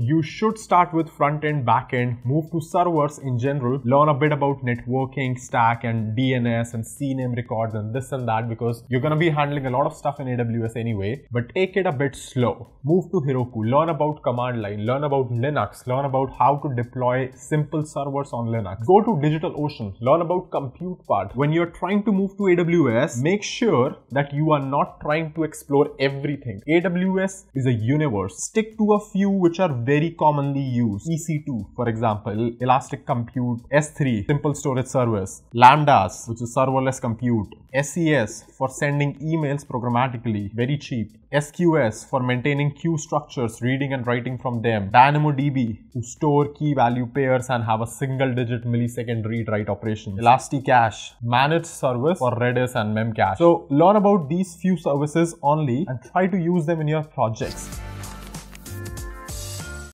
You should start with front-end, back-end, move to servers in general, learn a bit about networking, stack and DNS and CNAME records and this and that, because you're going to be handling a lot of stuff in AWS anyway, but take it a bit slow. Move to Heroku, learn about command line, learn about Linux, learn about how to deploy simple servers on Linux. Go to DigitalOcean, learn about compute part. When you're trying to move to AWS, make sure that you are not trying to explore everything. AWS is a universe. Stick to a few which are very commonly used. EC2, for example, Elastic Compute, S3, Simple Storage Service, Lambdas, which is serverless compute, SES for sending emails programmatically, very cheap, SQS for maintaining queue structures, reading and writing from them, DynamoDB to store key value pairs and have a single digit millisecond read-write operation, ElastiCache, managed service for Redis and Memcache. So learn about these few services only and try to use them in your projects.